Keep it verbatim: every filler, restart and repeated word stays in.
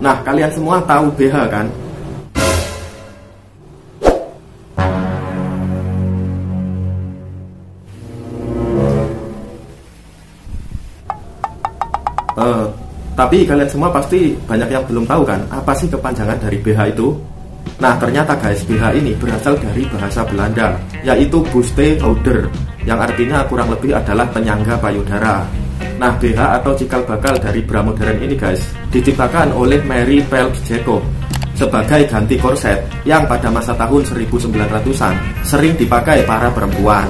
Nah, kalian semua tahu B H kan? Uh, tapi kalian semua pasti banyak yang belum tahu kan, apa sih kepanjangan dari B H itu? Nah, ternyata guys, B H ini berasal dari bahasa Belanda, yaitu buste houder, yang artinya kurang lebih adalah penyangga payudara. Nah, B H atau cikal bakal dari bra modern ini guys, diciptakan oleh Mary Phelps Jacob sebagai ganti korset yang pada masa tahun seribu sembilan ratusan sering dipakai para perempuan.